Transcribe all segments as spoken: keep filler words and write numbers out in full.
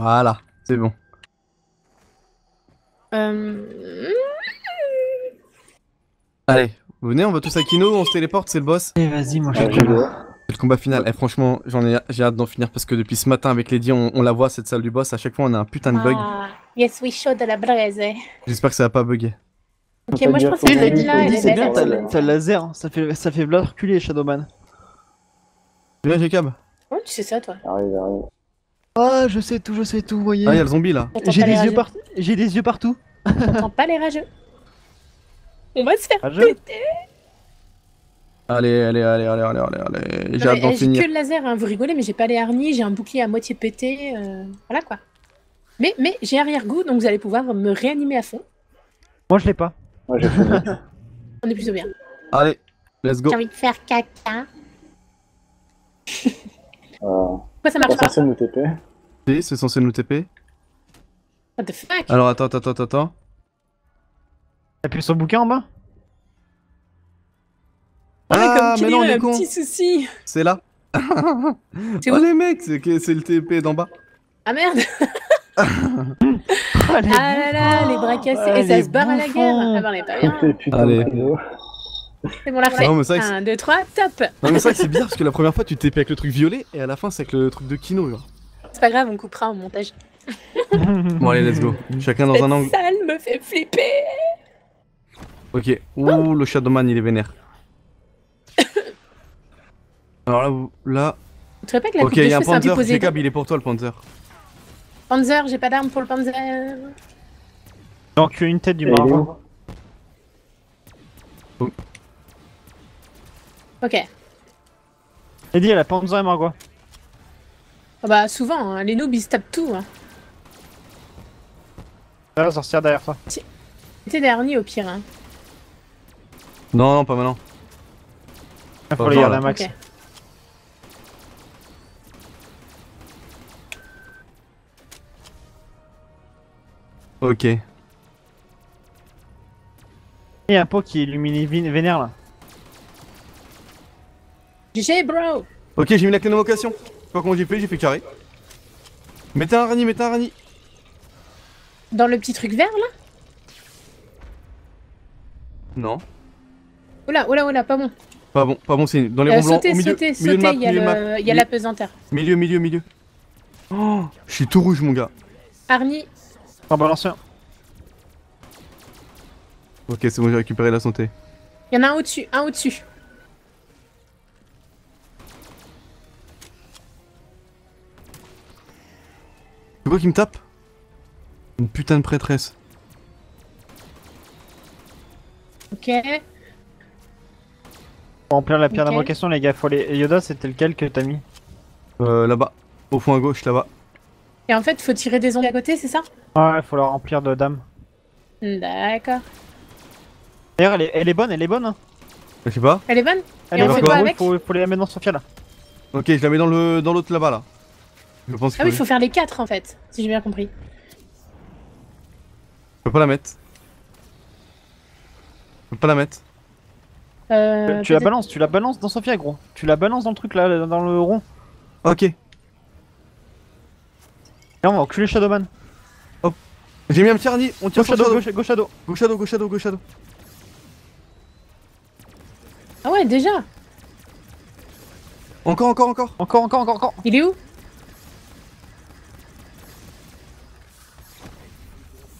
Voilà, c'est bon. Euh... Allez, venez, on va tous à Kino, on se téléporte, c'est le boss. Allez, vas-y, moi je suis là. C'est le combat final. Et franchement, j'en ai, j'ai hâte d'en finir parce que depuis ce matin avec Lady, on, on la voit cette salle du boss. À chaque fois, on a un putain de bug. Ah, yes, we show de la braise. J'espère que ça va pas bugger. Ok, moi je pense que Lady là, elle est bien. T'as le laser, ça fait, ça fait bleu reculer, Shadow Man. Viens, Jacob. Oh, tu sais ça, toi. Arrive, arrive. Ah, je sais tout, je sais tout, voyez. Ah, y'a le zombie là. J'ai des yeux partout. J'ai des yeux partout. T'entends pas les rageux. On va se faire péter. Allez, allez, allez, allez, allez, allez, allez. J'ai hâte d'en finir. J'ai que le laser, hein. Vous rigolez, mais j'ai pas les harnies, j'ai un bouclier à moitié pété, euh... voilà quoi. Mais, mais j'ai arrière-goût, donc vous allez pouvoir me réanimer à fond. Moi, je l'ai pas. Moi, j'ai fini. On est plutôt bien. Allez, let's go. J'ai envie de faire caca. Pourquoi ça marche pas ? C'est censé nous T P ? Si, c'est censé nous T P. What the fuck ? Alors attends, attends, attends, attends. T'appuies sur le bouquin en bas ? Ah, mais non, on est con. Petit souci. C'est là. C'est oh les mecs, c'est le T P d'en bas. Ah merde. Ah là là, les bras cassés. Et ça se barre à la guerre. Allez. C'est bon, la fait. un, deux, trois, top. Non mais c'est vrai que c'est bizarre parce que la première fois tu T P avec le truc violet et à la fin c'est avec le truc de Kino. C'est pas grave, on coupera au montage. Bon allez, let's go. Chacun dans un angle. Cette salle me fait flipper. Ok. Ouh, le Shadowman il est vénère. Alors là, là... Tu te rappelles que la coupe de cheveux, c'est un peu posé. Ok, il y a un Panzer, Jacob, il est pour toi le Panzer. Panzer, j'ai pas d'arme pour le Panzer. Donc une tête du marin. Oh. Ok. Eddie, elle a Panzer et Margot. Ah bah souvent, hein, les noobs ils se tapent tout. Hein. Ah, la sorcière derrière toi. T'es dernier au pire. Hein. Non, non, pas maintenant. Il faut les garder à max. Okay. Ok. Il y a un pot qui illumine vénère là. G G bro. Ok, j'ai mis la clé d'invocation. Je sais pas comment j'ai fait, j'ai fait carré. Mettez un rani, mettez un rani. Dans le petit truc vert là. Non. Oula, oula, oula, pas bon. Pas bon, pas bon signe. Dans les ronds blancs, au milieu, milieu de map, il y a l'apesanteur. Milieu, milieu, milieu. Oh, je suis tout rouge mon gars. Arnie. Ah bah l'ancien. Ok, c'est bon, j'ai récupéré la santé. Il y en a un au-dessus, un au-dessus. C'est quoi qui me tape? Une putain de prêtresse. Ok. Pour remplir la pierre okay. d'invocation, les gars, faut les... Yoda, c'était lequel que t'as mis? Euh, là-bas. Au fond à gauche, là-bas. Et en fait, faut tirer des ondes à côté, c'est ça? Ouais, faut la remplir de dames. D'accord. D'ailleurs, elle, elle est bonne, elle est bonne. Hein. Je sais pas. Elle est bonne. Elle Et est on fait quoi avec? Faut, faut les mettre dans Sophia là. Ok, je la mets dans le dans l'autre là-bas là. Je pense que. Ah oui, faut faire les quatre en fait, si j'ai bien compris. Je peux pas la mettre. Je peux pas la mettre. Euh, tu la balances, tu la balances dans Sophia gros. Tu la balances dans le truc là, dans le rond. Ok. Là on va enculer Shadowman. Hop. J'ai mis un petit harni, on tire sur Shadow. Gauche Shadow, gauche Shadow, gauche Shadow, gauche Shadow. Ah ouais déjà. Encore, encore, encore. Encore, encore, encore, encore. Il est où?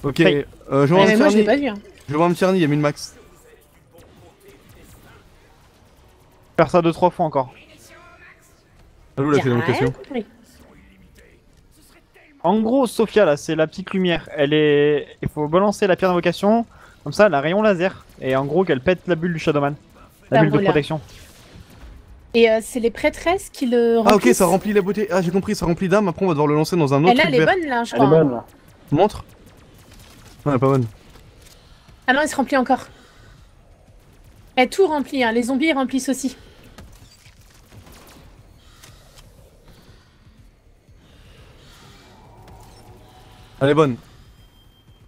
Ok, hey. euh, je vois ouais, un petit harni. Je vois un petit harni, il y a mille max. Faire ça deux trois fois encore. Allô la question. En gros, Sophia, là, c'est la petite lumière. Elle est. Il faut balancer la pierre d'invocation, comme ça, elle a un rayon laser. Et en gros, qu'elle pète la bulle du Shadowman. La bulle de protection. Et euh, c'est les prêtresses qui le remplissent. Ah, ok, ça remplit la beauté. Ah, j'ai compris, ça remplit d'âme. Après, on va devoir le lancer dans un autre. Et là, elle est bonne, là, je crois. Elle est bonne, là. Montre. Non, elle est pas bonne. Ah non, elle se remplit encore. Elle tout remplit, hein. Les zombies, ils remplissent aussi. Elle est bonne.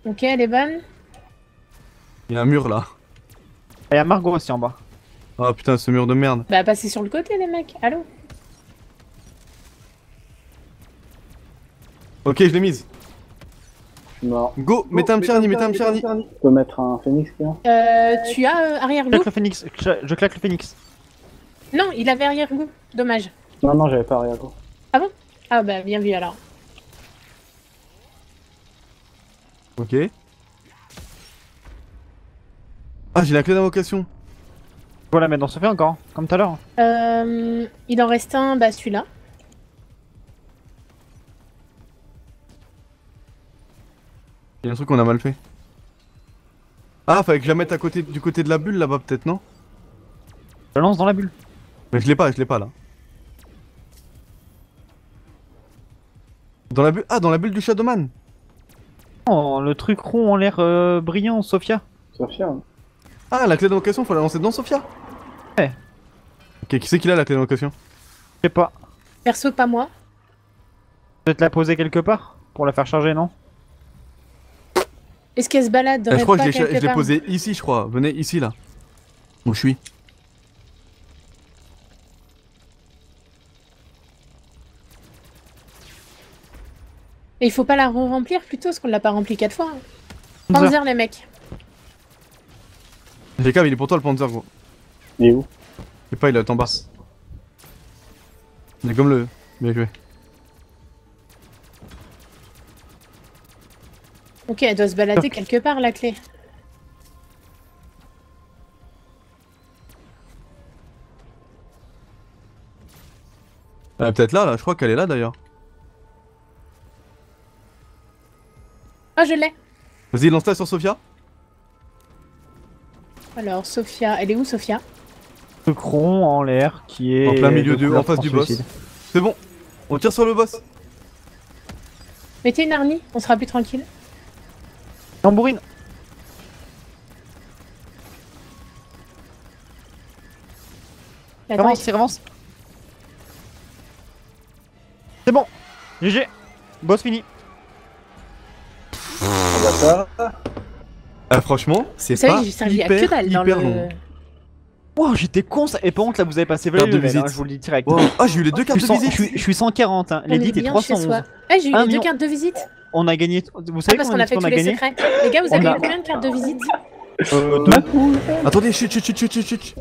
Ok, elle est bonne. Il y a un mur là. Il y a Margot aussi en bas. Ah putain, ce mur de merde. Bah passez sur le côté les mecs, allô. Ok, je l'ai mise. Je suis mort. Go, mettez un petit mettez un petit Tu peux mettre un phénix, là. Euh, tu as arrière-goût. Je claque le phénix, je claque le phénix. Non, il avait arrière-goût, dommage. Non, non, j'avais pas arrière-goût. Ah bon? Ah bah, bien vu alors. Ok. Ah, j'ai la clé d'invocation. Je peux la mettre dans Sophia encore, comme tout à l'heure. Euh, il en reste un, bah celui-là. Il y a un truc qu'on a mal fait. Ah, fallait que je la mette à côté, du côté de la bulle là-bas peut-être, non? Je la lance dans la bulle. Mais je l'ai pas, je l'ai pas là. Dans la bulle, ah dans la bulle du Shadow Man. Oh, le truc rond en l'air euh, brillant, Sophia. Sophia. Ah, la clé d'invocation, faut la lancer dedans, Sophia. Ouais. Ok, qui c'est qui a la clé d'invocation? Je sais pas. Perso, pas moi. Peut-être la poser quelque part pour la faire charger, non? Est-ce qu'elle se balade dans la... Je crois que je l'ai posée ici, je crois. Venez ici, là. Où je suis. Et il faut pas la re-remplir plutôt, parce qu'on l'a pas rempli quatre fois. Hein. Panzer, Panzer, les mecs. Jacob, il est pour toi le Panzer, gros. Il est où? Je sais pas, il est en bas. Il est comme le... Bien joué. Ok, elle doit se balader oh. quelque part, la clé. Elle est peut-être là, là. Je crois qu'elle est là, d'ailleurs. Ah, je l'ai. Vas-y, lance-la sur Sophia. Alors, Sophia, elle est où, Sophia? Le cron en l'air qui est... En plein milieu de... en face du boss. C'est bon, on tire sur le boss. Mettez une harnie, on sera plus tranquille. Tambourine. Avance, il avance. C'est bon, G G. Boss fini. Ah, franchement, c'est pas hyper, hyper long. Wow, j'étais con ça. Et par contre, là, vous avez passé vingt minutes. Je vous le dis direct. Ah, j'ai eu les deux cartes de visite. Je suis cent quarante. Lady, t'es trois cent onze. Ah, j'ai eu les deux cartes de visite. On a gagné. Vous savez ah, parce qu'on a fait tous les secrets. Les gars, vous avez eu combien de cartes de visite? euh, Attendez, chut, chut, chut, chut, chut.